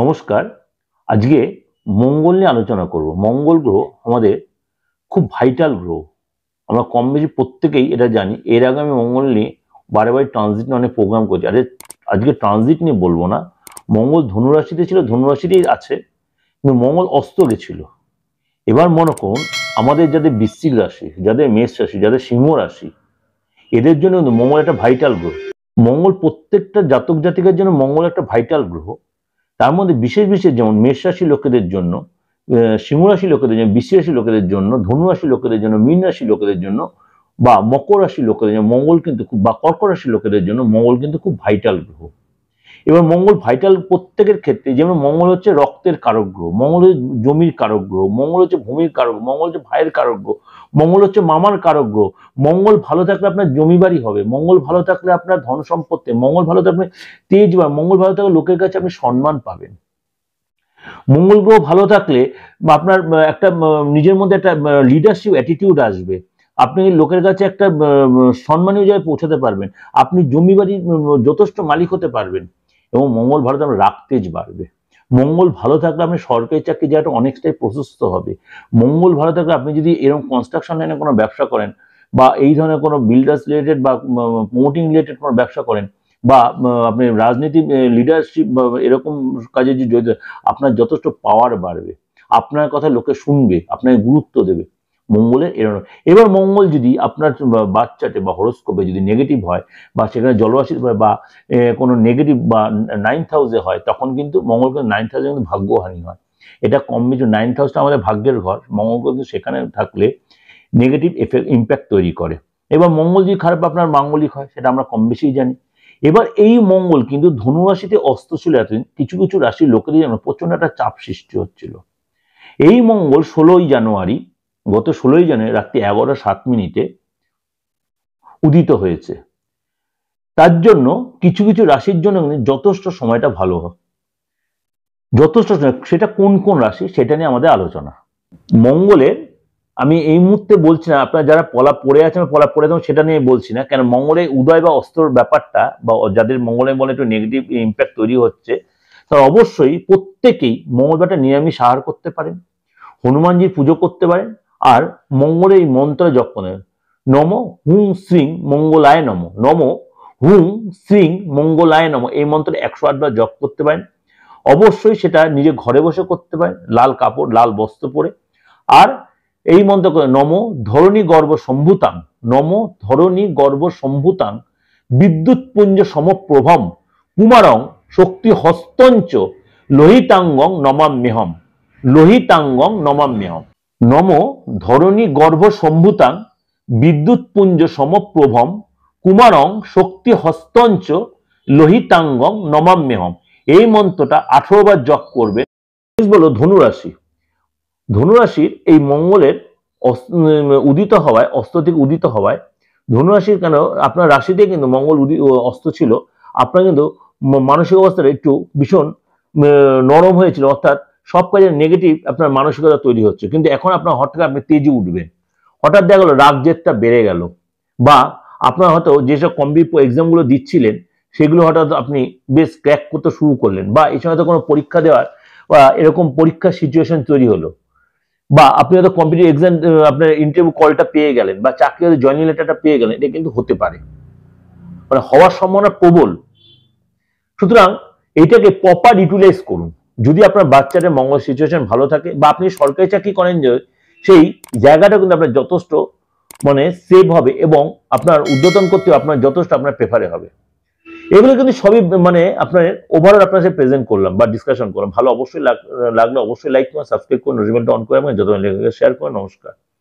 নমস্কার, আজকে মঙ্গল নিয়ে আলোচনা করব। মঙ্গল গ্রহ আমাদের খুব ভাইটাল গ্রহ, আমরা কম বেশি প্রত্যেকেই এটা জানি। এর আগে আমি মঙ্গল নিয়ে বারে বারে ট্রানজিট নিয়ে অনেক প্রোগ্রাম করছি। আজকে ট্রানজিট নিয়ে বলবো না। মঙ্গল ধনুরাশিতে ছিল, ধনুরাশিতেই আছে, কিন্তু মঙ্গল অস্ত গেছিল। এবার মনে করুন আমাদের যাদের বৃশ্চিক রাশি, যাদের মেষ রাশি, যাদের সিংহ রাশি, এদের জন্য মঙ্গল একটা ভাইটাল গ্রহ। মঙ্গল প্রত্যেকটা জাতক জাতিকার জন্য মঙ্গল একটা ভাইটাল গ্রহ। তার মধ্যে বিশেষ বিশেষ যেমন মেষ রাশি লোকেদের জন্য, সিংহ রাশি লোকেদের জন্য, বৃশ্চিক রাশি লোকেদের জন্য, ধনু রাশি লোকেদের জন্য, মীন রাশি লোকেদের জন্য বা মকর রাশি লোকেদের জন্য মঙ্গল কিন্তু খুব, বা কর্কট রাশি লোকেদের জন্য মঙ্গল কিন্তু খুব ভাইটাল গ্রহ। এবার মঙ্গল ভাইটাল প্রত্যেকের ক্ষেত্রে, যেমন মঙ্গল হচ্ছে রক্তের কারক গ্রহ, মঙ্গল হচ্ছে জমির কারক গ্রহ, মঙ্গল হচ্ছে ভূমির কারক, মঙ্গল হচ্ছে ভাইয়ের কারক গ্রহ, মঙ্গল হচ্ছে মামার কারক গ্রহ। মঙ্গল ভালো থাকলে আপনার জমি বাড়ি হবে, মঙ্গল ভালো থাকলে আপনার ধন সম্পত্তি, মঙ্গল ভালো থাকলে তেজ বা মঙ্গল ভালো থাকলে লোকের কাছে আপনি সম্মান পাবেন। মঙ্গল গ্রহ ভালো থাকলে আপনার একটা নিজের মধ্যে একটা লিডারশিপ অ্যাটিটিউড আসবে, আপনি লোকের কাছে একটা সম্মানীয় জায়গায় পৌঁছাতে পারবেন, আপনি জমি বাড়ির যথেষ্ট মালিক হতে পারবেন এবং মঙ্গল ভালো থাকলে রাগ তেজ বাড়বে। মঙ্গল ভালো থাকলে আপনি সরকারি চাকরি জায়গাটা অনেকটাই প্রশস্ত হবে। মঙ্গল ভালো থাকলে আপনি যদি এরকম কনস্ট্রাকশন লাইনে কোনো ব্যবসা করেন বা এই ধরনের কোনো বিল্ডার্স রিলেটেড বা প্রমোটিং রিলেটেড কোনো ব্যবসা করেন বা আপনি রাজনীতি লিডারশিপ বা এরকম কাজে যদি, আপনার যথেষ্ট পাওয়ার বাড়বে, আপনার কথা লোকে শুনবে, আপনাকে গুরুত্ব দেবে, মঙ্গলের এরকম। এবার মঙ্গল যদি আপনার বাচ্চাতে বা হরোস্কোপে যদি নেগেটিভ হয় বা সেখানে জলরাশি বা কোনো নেগেটিভ বা 9th হাউসে হয়, তখন কিন্তু মঙ্গল কিন্তু 9th হাউসে কিন্তু ভাগ্যহানি হয়। এটা কম বেশি, 9th হাউসটা আমাদের ভাগ্যের ঘর, মঙ্গল কিন্তু সেখানে থাকলে নেগেটিভ ইম্প্যাক্ট তৈরি করে। এবার মঙ্গল যদি খারাপ আপনার মাঙ্গলিক হয়, সেটা আমরা কম বেশি জানি। এবার এই মঙ্গল কিন্তু ধনুরাশিতে অস্ত ছিল এতদিন, কিছু কিছু রাশির লোকেদের জন্য প্রচন্ড একটা চাপ সৃষ্টি হচ্ছিল। এই মঙ্গল 16ই জানুয়ারি, গত 16ই জানুয়ারি রাত্রি 11:07 উদিত হয়েছে। তার জন্য কিছু কিছু রাশির জন্য যথেষ্ট সময়টা ভালো হয়, যথেষ্ট সময়। সেটা কোন কোন রাশি সেটা নিয়ে আমাদের আলোচনা। মঙ্গলের আমি এই মুহূর্তে বলছি না, আপনারা যারা পলা পড়ে আছেন, পলা পড়ে দেবেন সেটা নিয়ে বলছি না, কেন মঙ্গলের উদয় বা অস্তর ব্যাপারটা বা যাদের মঙ্গলের বলে একটু নেগেটিভ ইম্প্যাক্ট তৈরি হচ্ছে, তারা অবশ্যই প্রত্যেকেই মঙ্গলবারটা নিরামিষ আহার করতে পারেন, হনুমানজির পুজো করতে পারেন আর মঙ্গলের এই মন্ত্র জপ করেন, নম হুম শ্রীং মঙ্গলায় নম, নম হুম শ্রীং মঙ্গলায় নম। এই মন্ত্র 108 বার জপ করতে পারেন। অবশ্যই সেটা নিজে ঘরে বসে করতে পারেন, লাল কাপড় লাল বস্ত্র পরে। আর এই মন্ত্র করে নম ধরণী গর্ভ সম্ভুতাং, নম ধরণী গর্ভ সম্ভুতাং বিদ্যুৎ পুঞ্জ সমপ্রভম কুমারং শক্তি হস্তঞ্চ লোহিতাঙ্গং নমাম্যহম, লোহিতাঙ্গং নমাম্যহম। নম ধরণী গর্ভ সম্ভুতাং বিদ্যুৎ পুঞ্জ সমপ্রভম কুমারং শক্তি হস্তঞ্চ লোহিতাঙ্গং নমাম্যহম। এই মন্ত্রটা 18 বার জপ করবে। বলো ধনুরাশি, ধনুরাশির এই মঙ্গলের উদিত হওয়ায়, অস্ত থেকে উদিত হওয়ায় ধনুরাশির, কেন আপনার রাশিতে কিন্তু মঙ্গল অস্ত ছিল, আপনার কিন্তু মানসিক অবস্থাটা একটু ভীষণ নরম হয়েছিল, অর্থাৎ সব কাজের নেগেটিভ আপনার মানসিকতা তৈরি হচ্ছে। কিন্তু এখন আপনার হঠাৎ আপনি তেজি উঠবেন, হঠাৎ দেখা গেল রাগ জেদটা বেড়ে গেল, বা আপনার হয়তো যেসব কম্পিটিটিভ এক্সামগুলো দিচ্ছিলেন সেগুলো হঠাৎ আপনি বেশ ক্র্যাক করতে শুরু করলেন, বা এই সময় তো কোনো পরীক্ষা দেওয়ার বা এরকম পরীক্ষার সিচুয়েশন তৈরি হলো, বা আপনি হয়তো কম্পিটিটিভ এক্সাম আপনার ইন্টারভিউ কলটা পেয়ে গেলেন বা চাকরির জয়েনিং লেটারটা পেয়ে গেলেন। এটা কিন্তু হতে পারে, মানে হওয়ার সম্ভাবনা প্রবল। সুতরাং এটাকে প্রপার ইউটিলাইজ করুন। যদি আপনার বাচ্চাদের মঙ্গল সিচুয়েশন ভালো থাকে বা আপনি সরকারি চাকরি করেন, যে সেই জায়গাটা কিন্তু আপনার যথেষ্ট মানে সেভ হবে এবং আপনার উদ্যোতন করতে আপনার যথেষ্ট আপনার প্রেফারে হবে। এগুলো কিন্তু সবই মানে আপনার ওভারঅল আপনার সাথে প্রেজেন্ট করলাম বা ডিসকাশন করলাম। ভালো অবশ্যই লাগলে অবশ্যই লাইক করুন, সাবস্ক্রাইব করুন, নোটিফিকেশনটা অন করে আমাকে যত শেয়ার করুন। নমস্কার।